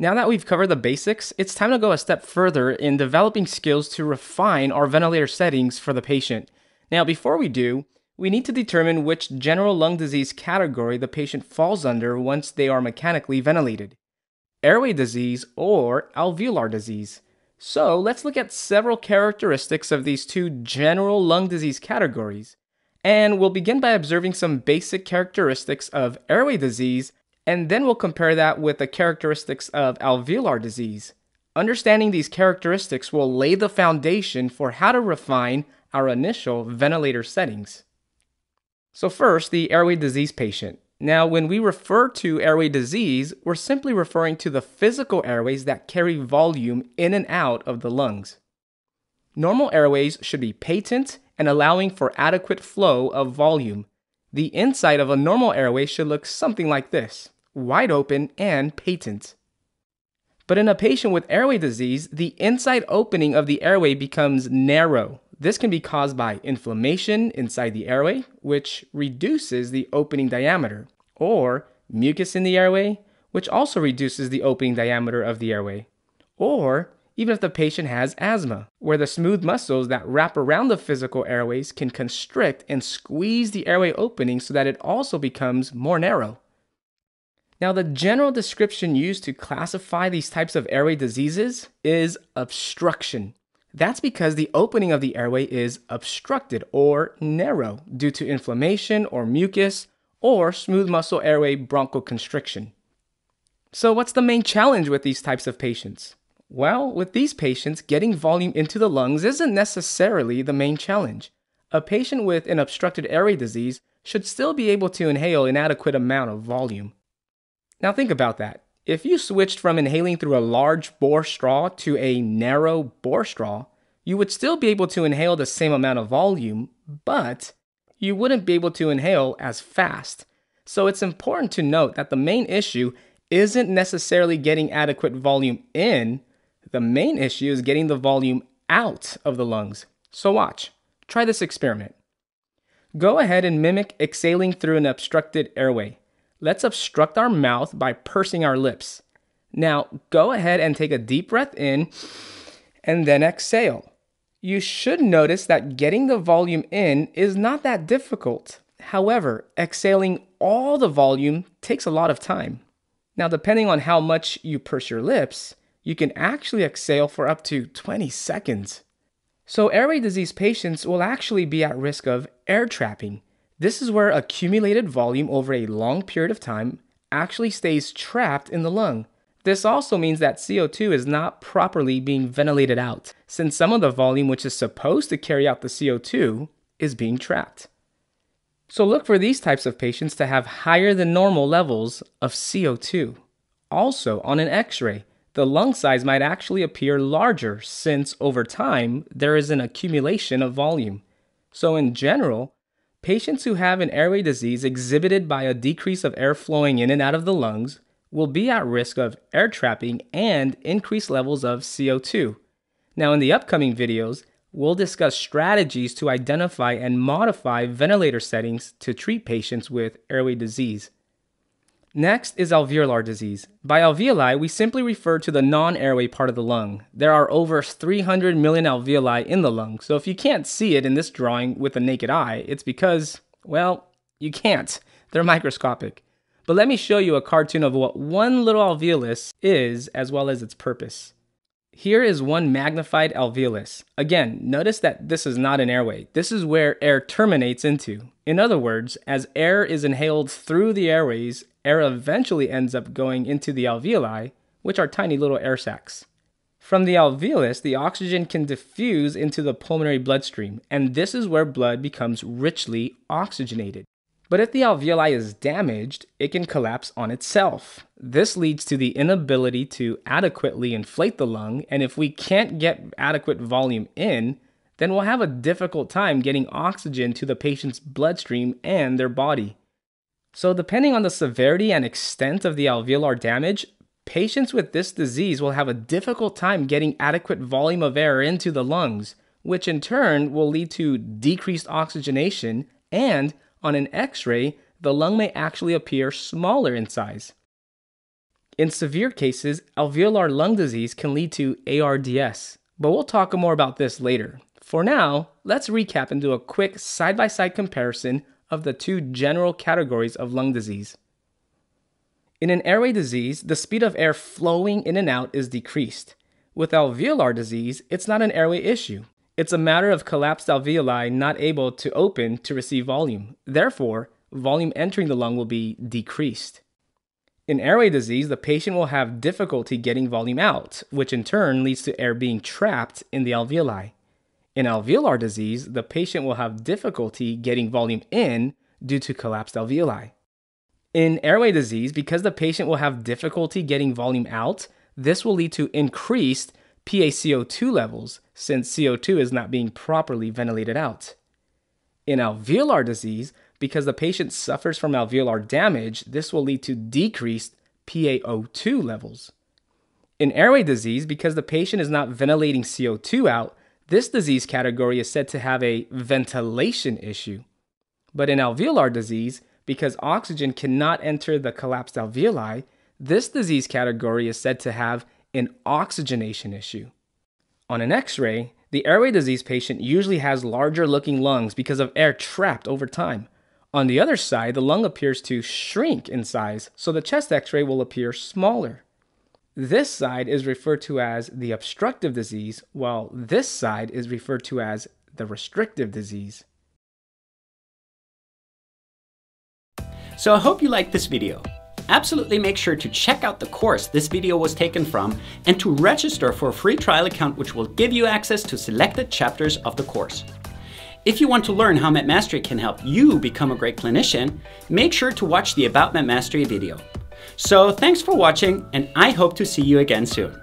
Now that we've covered the basics, it's time to go a step further in developing skills to refine our ventilator settings for the patient. Now, before we do, we need to determine which general lung disease category the patient falls under once they are mechanically ventilated: airway disease or alveolar disease. So let's look at several characteristics of these two general lung disease categories. And we'll begin by observing some basic characteristics of airway disease, and then we'll compare that with the characteristics of alveolar disease. Understanding these characteristics will lay the foundation for how to refine our initial ventilator settings. So first, the airway disease patient. Now, when we refer to airway disease, we're simply referring to the physical airways that carry volume in and out of the lungs. Normal airways should be patent and allowing for adequate flow of volume. The inside of a normal airway should look something like this: wide open and patent. But in a patient with airway disease, the inside opening of the airway becomes narrow. This can be caused by inflammation inside the airway, which reduces the opening diameter, or mucus in the airway, which also reduces the opening diameter of the airway, or even if the patient has asthma, where the smooth muscles that wrap around the physical airways can constrict and squeeze the airway opening so that it also becomes more narrow. Now, the general description used to classify these types of airway diseases is obstruction. That's because the opening of the airway is obstructed or narrow due to inflammation or mucus or smooth muscle airway bronchoconstriction. So what's the main challenge with these types of patients? Well, with these patients, getting volume into the lungs isn't necessarily the main challenge. A patient with an obstructed airway disease should still be able to inhale an adequate amount of volume. Now think about that. If you switched from inhaling through a large bore straw to a narrow bore straw, you would still be able to inhale the same amount of volume, but you wouldn't be able to inhale as fast. So it's important to note that the main issue isn't necessarily getting adequate volume in. The main issue is getting the volume out of the lungs. So watch. Try this experiment. Go ahead and mimic exhaling through an obstructed airway. Let's obstruct our mouth by pursing our lips. Now, go ahead and take a deep breath in and then exhale. You should notice that getting the volume in is not that difficult. However, exhaling all the volume takes a lot of time. Now, depending on how much you purse your lips, you can actually exhale for up to 20 seconds. So airway disease patients will actually be at risk of air trapping. This is where accumulated volume over a long period of time actually stays trapped in the lung. This also means that CO2 is not properly being ventilated out, since some of the volume which is supposed to carry out the CO2 is being trapped. So look for these types of patients to have higher than normal levels of CO2. Also, on an X-ray, the lung size might actually appear larger since over time there is an accumulation of volume. So in general, patients who have an airway disease exhibited by a decrease of air flowing in and out of the lungs will be at risk of air trapping and increased levels of CO2. Now, in the upcoming videos, we'll discuss strategies to identify and modify ventilator settings to treat patients with airway disease. Next is alveolar disease. By alveoli, we simply refer to the non-airway part of the lung. There are over 300 million alveoli in the lung, so if you can't see it in this drawing with the naked eye, it's because, well, you can't. They're microscopic. But let me show you a cartoon of what one little alveolus is as well as its purpose. Here is one magnified alveolus. Again, notice that this is not an airway. This is where air terminates into. In other words, as air is inhaled through the airways, air eventually ends up going into the alveoli, which are tiny little air sacs. From the alveolus, the oxygen can diffuse into the pulmonary bloodstream, and this is where blood becomes richly oxygenated. But if the alveoli is damaged, it can collapse on itself. This leads to the inability to adequately inflate the lung, and if we can't get adequate volume in, then we'll have a difficult time getting oxygen to the patient's bloodstream and their body. So depending on the severity and extent of the alveolar damage, patients with this disease will have a difficult time getting adequate volume of air into the lungs, which in turn will lead to decreased oxygenation, and on an X-ray, the lung may actually appear smaller in size. In severe cases, alveolar lung disease can lead to ARDS, but we'll talk more about this later. For now, let's recap and do a quick side-by-side comparison of the two general categories of lung disease. In an airway disease, the speed of air flowing in and out is decreased. With alveolar disease, it's not an airway issue. It's a matter of collapsed alveoli not able to open to receive volume. Therefore, volume entering the lung will be decreased. In airway disease, the patient will have difficulty getting volume out, which in turn leads to air being trapped in the alveoli. In alveolar disease, the patient will have difficulty getting volume in due to collapsed alveoli. In airway disease, because the patient will have difficulty getting volume out, this will lead to increased PaCO2 levels since CO2 is not being properly ventilated out. In alveolar disease, because the patient suffers from alveolar damage, this will lead to decreased PaO2 levels. In airway disease, because the patient is not ventilating CO2 out, this disease category is said to have a ventilation issue. But in alveolar disease, because oxygen cannot enter the collapsed alveoli, this disease category is said to have an oxygenation issue. On an X-ray, the airway disease patient usually has larger looking lungs because of air trapped over time. On the other side, the lung appears to shrink in size, so the chest X-ray will appear smaller. This side is referred to as the obstructive disease, while this side is referred to as the restrictive disease. So I hope you liked this video. Absolutely make sure to check out the course this video was taken from and to register for a free trial account which will give you access to selected chapters of the course. If you want to learn how Medmastery can help you become a great clinician, make sure to watch the About Medmastery video. So thanks for watching, and I hope to see you again soon.